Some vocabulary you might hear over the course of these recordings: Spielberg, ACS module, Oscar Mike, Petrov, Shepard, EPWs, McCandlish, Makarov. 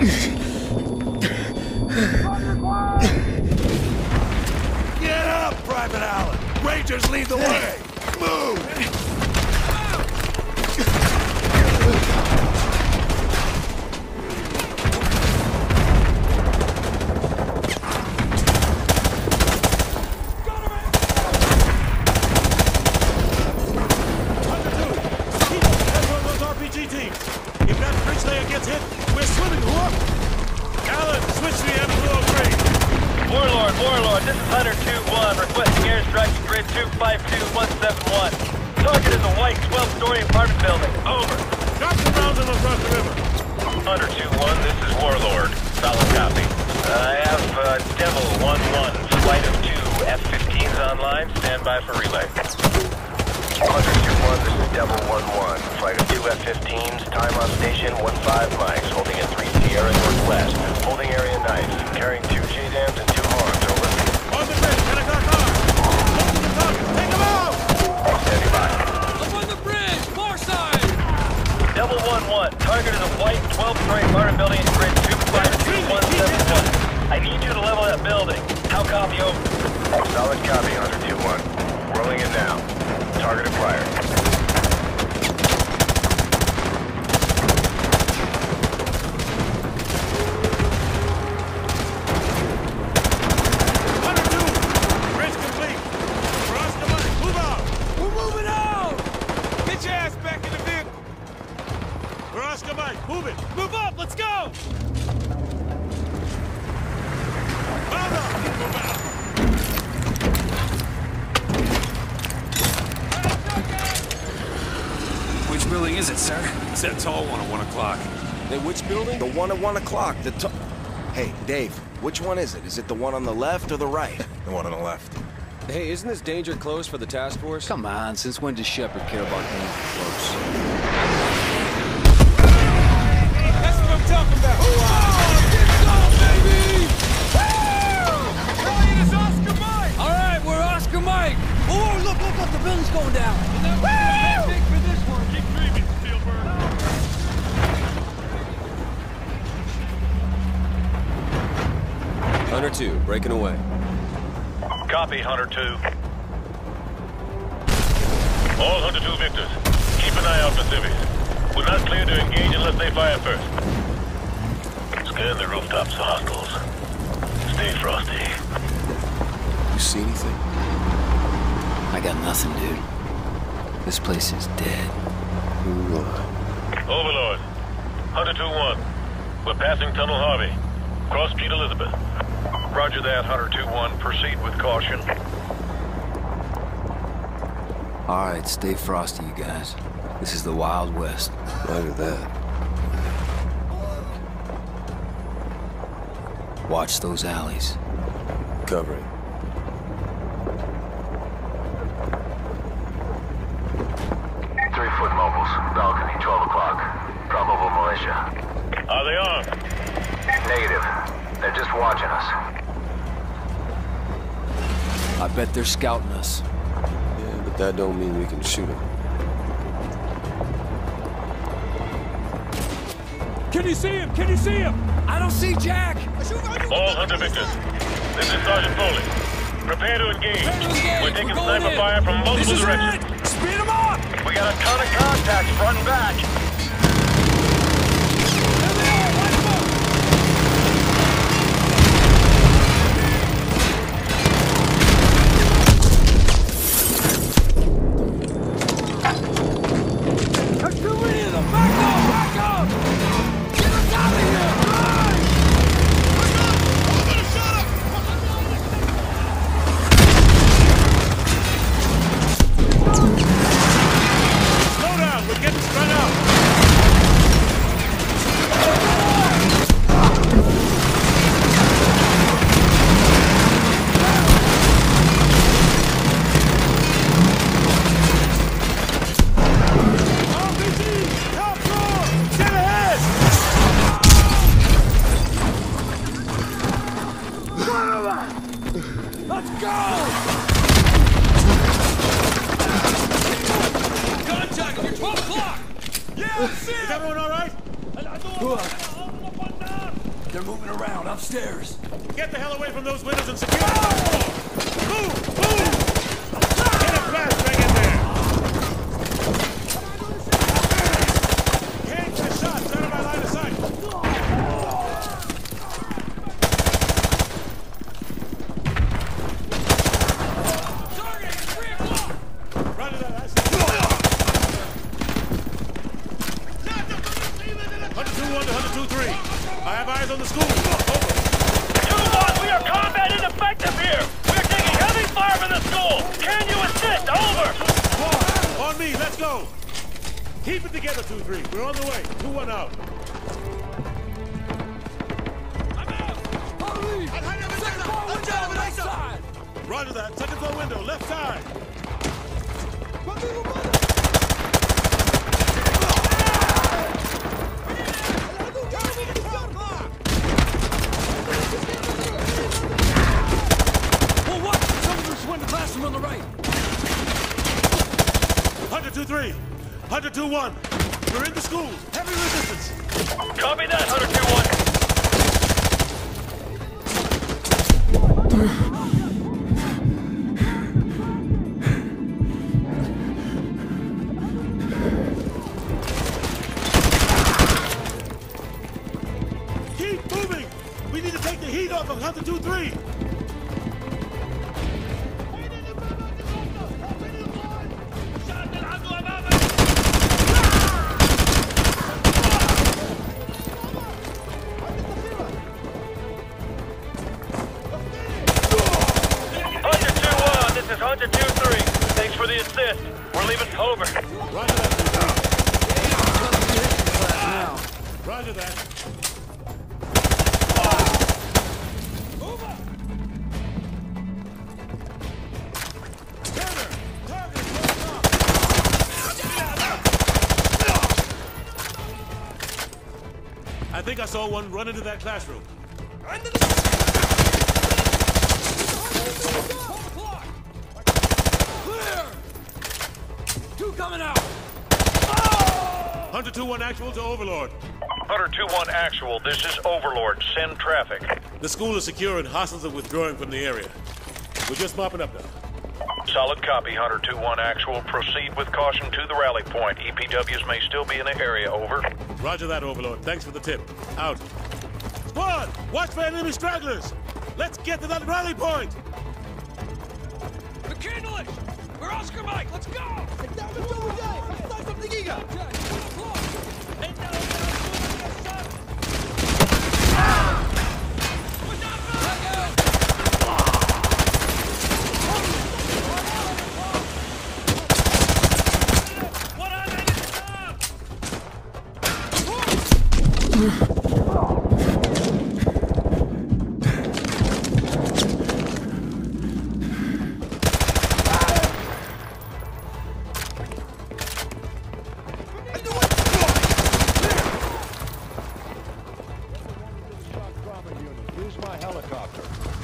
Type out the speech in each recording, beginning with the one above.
Get up, Private Allen! Rangers lead the way! Move! Hey, Dave, which one is it? Is it the one on the left or the right? The one on the left. Hey, isn't this danger close for the task force? Come on, since when does Shepard care about danger close? Hey, that's what I'm talking about! Let's go, baby! Woo! Elliot is Oscar Mike! All right, we're Oscar Mike! Oh, look, the building's going down! Woo! That's big for this one! Keep dreaming, Spielberg! Hunter 2, breaking away. Copy, Hunter 2. All Hunter 2 victors, keep an eye out for civvies. We're not clear to engage unless they fire first. Scan the rooftops for hostiles. Stay frosty. You see anything? I got nothing, dude. This place is dead. Ooh. Overlord, Hunter 2-1. We're passing Tunnel Harvey. Cross Pete Elizabeth. Roger that, Hunter 2-1. Proceed with caution. Alright, stay frosty, you guys. This is the Wild West. Roger that. Watch those alleys. Covering. Three-foot mobiles. Balcony, 12 o'clock. Probable militia. Are they armed? Negative. They're just watching us. I bet they're scouting us. Yeah, but that don't mean we can shoot them. Can you see him? Can you see him? I don't see Jack! All Hunter victors, this is Sergeant Foley. Prepare to engage. We're taking sniper fire from multiple directions. This is it! Speed them up! We got a ton of contacts front and back. Is everyone all right? They're moving around upstairs. Get the hell away from those windows and secure the floor. Move! Move! Get a blast bang in there! Can't get shots out of my line of sight! Target at 3 o'clock! Run it out, I see. 121 to 123. I have eyes on the school. Over. Two-1, we are combat ineffective here. We're taking heavy fire from the school. Can you assist? Over. On me. Let's go. Keep it together, 2-3. We're on the way. 2-1 out. I'm out. Hurry. Left side. Roger that. Second floor window. Left side. On the right. 100-2-3. 100-2-1. We're in the school. Heavy resistance. Copy that, 100-2-1. Keep moving. We need to take the heat off of 100-2-3. I think I saw one run into that classroom. Clear! 2 coming out! 100-2-1 actual to Overlord. 100-2-1 actual, this is Overlord. Send traffic. The school is secure and hostiles are withdrawing from the area. We're just mopping up now. Solid copy, 100-2-1 actual. Proceed with caution to the rally point. EPWs may still be in the area, over. Roger that, Overlord. Thanks for the tip. Out. Squad, watch for enemy stragglers. Let's get to that rally point. McCandlish! We're Oscar Mike. Let's go.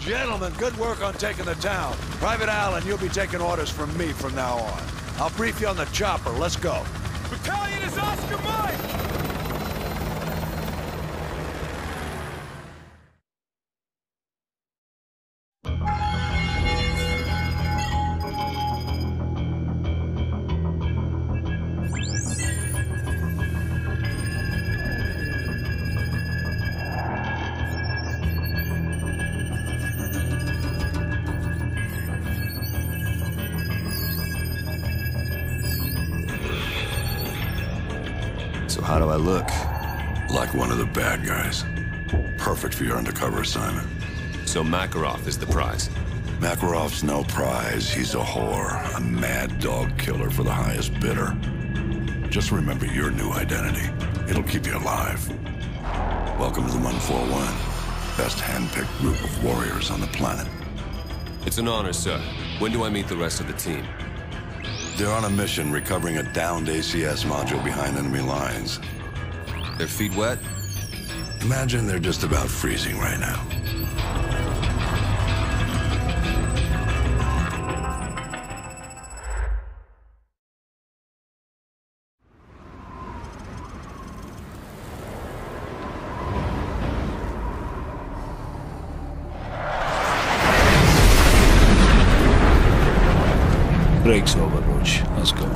Gentlemen, good work on taking the town. Private Allen, you'll be taking orders from me from now on. I'll brief you on the chopper. Let's go. Battalion is Oscar Mike! So how do I look? Like one of the bad guys. Perfect for your undercover assignment. So Makarov is the prize? Makarov's no prize. He's a whore. A mad dog killer for the highest bidder. Just remember your new identity. It'll keep you alive. Welcome to the 141. Best hand-picked group of warriors on the planet. It's an honor, sir. When do I meet the rest of the team? They're on a mission recovering a downed ACS module behind enemy lines. Their feet wet? Imagine they're just about freezing right now. brakes, Overwatch. Let's go.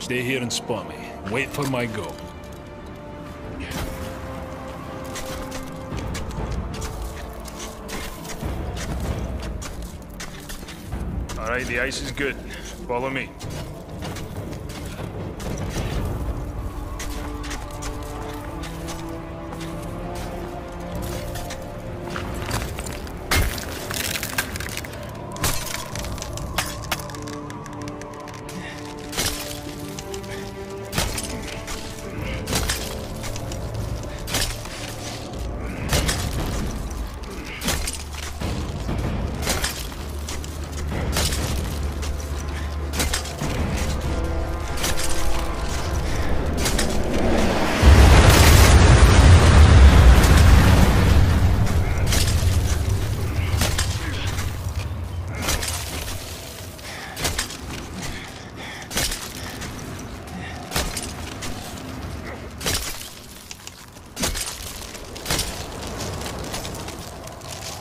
Stay here and spot me. Wait for my go. All right, the ice is good. Follow me.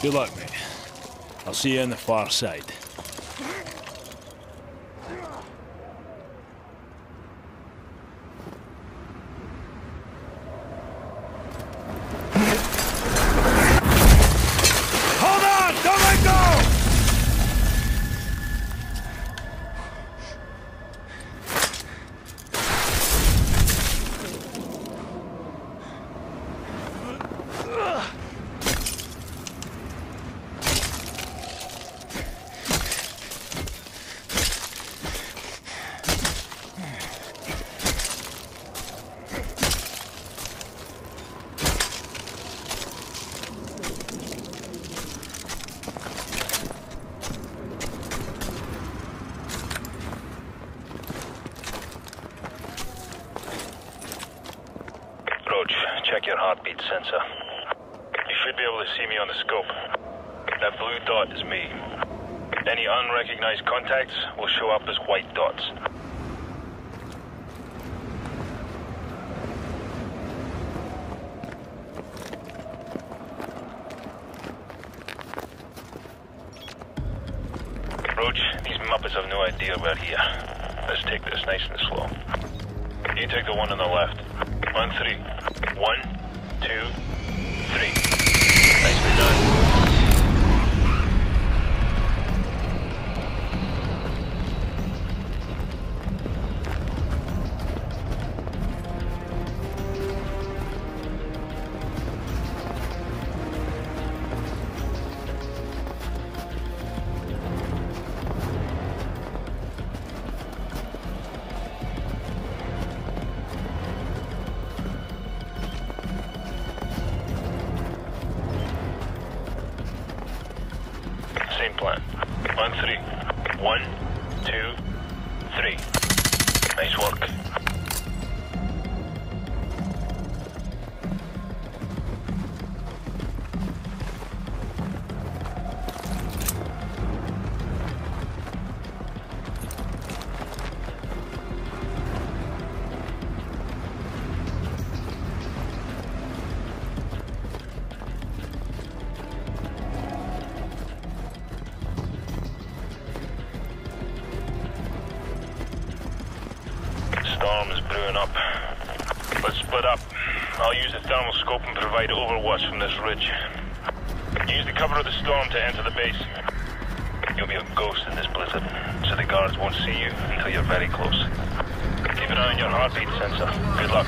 Good luck, mate. I'll see you on the far side. Hold on! Don't let go! Your heartbeat sensor. You should be able to see me on the scope. That blue dot is me. Any unrecognized contacts will show up as white dots. Roach, these Muppets have no idea we're here. Let's take this nice and slow. You take the one on the left. On three. 1, 2, 3. Nicely done. Plan. On three. 1, 2, 3. Nice work. Storm is brewing up. Let's split up. I'll use the thermal scope and provide overwatch from this ridge. Use the cover of the storm to enter the base. You'll be a ghost in this blizzard, so the guards won't see you until you're very close. Keep an eye on your heartbeat sensor. Good luck.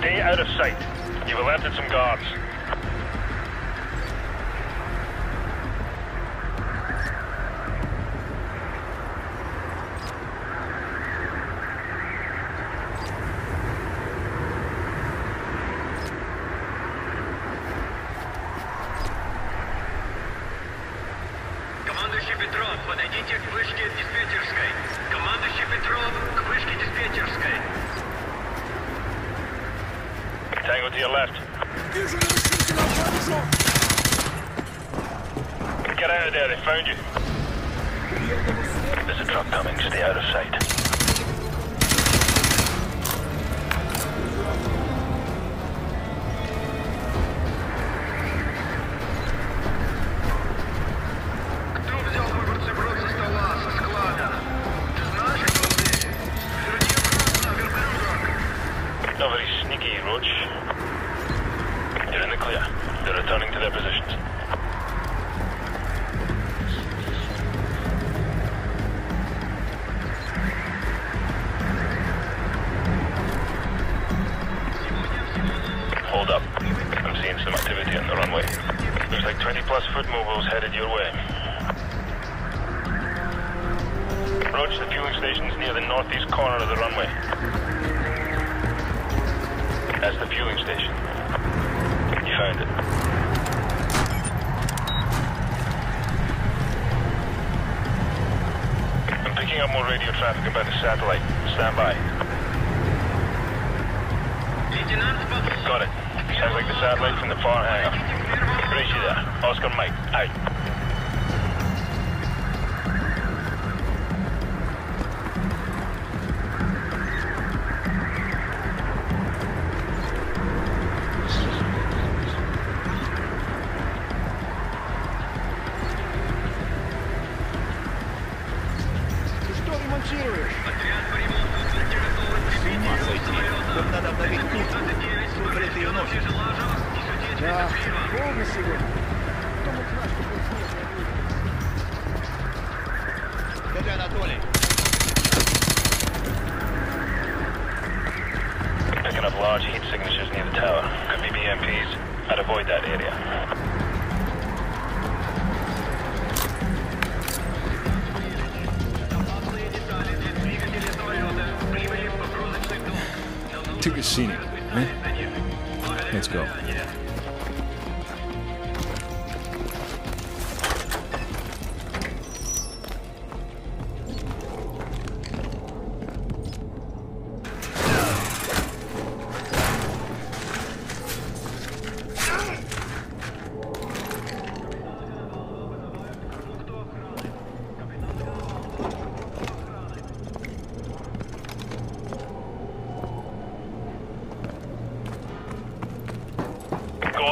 Stay out of sight. You've alerted some guards. Командующий Петров! Подойдите к вышке диспетчерской. Командующий Петров, к вышке диспетчерской. Tango to your left. Get out of there, they found you. There's a truck coming, stay out of sight.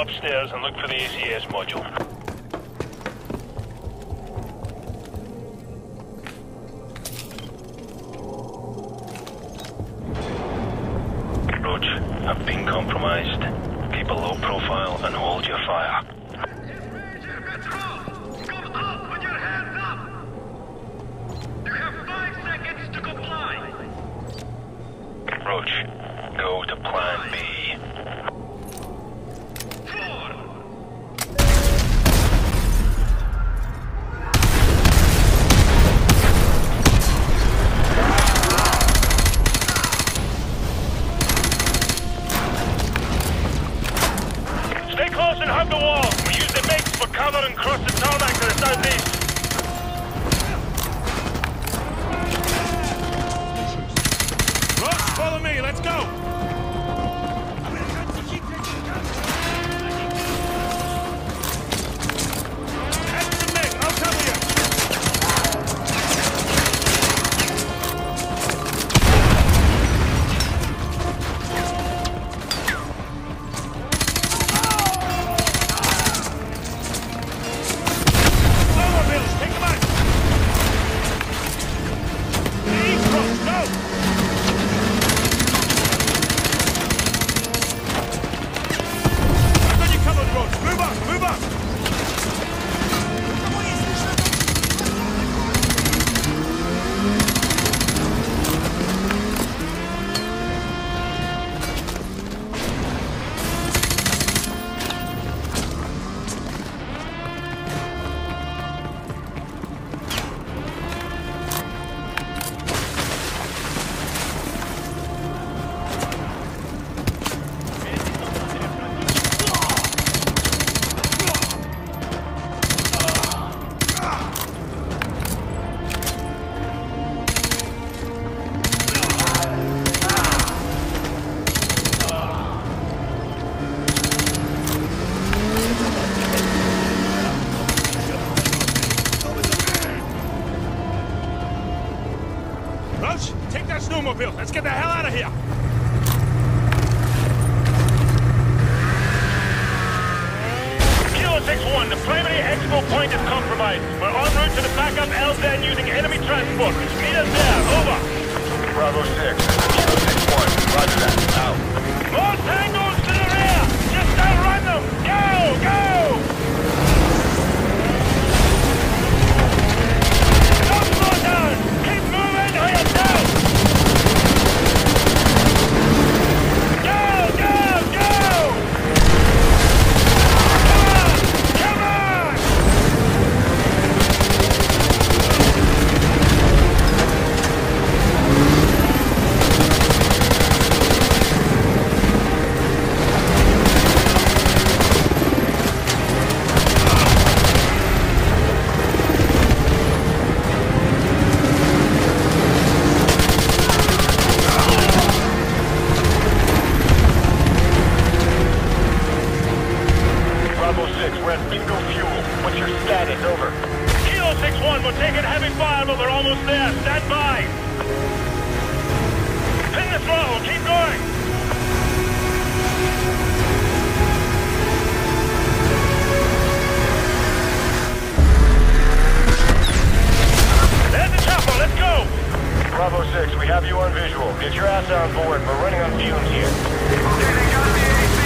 Upstairs and look for the ACS module. Roach, I've been compromised. Keep a low profile and hold your fire. Dispatcher Petrov, come up with your hands up! You have 5 seconds to comply. Roach, go to plan B. snowmobile. Let's get the hell out of here. Kilo 6-1, the primary expo point is compromised. We're en route to the backup LZ using enemy transport. Meet us there. Over. Bravo 6. Kilo 6-1. Roger that. Out. More tangos to the rear. Just outrun them. Go! Go! Bravo 6, we have you on visual. Get your ass on board. We're running on fumes here.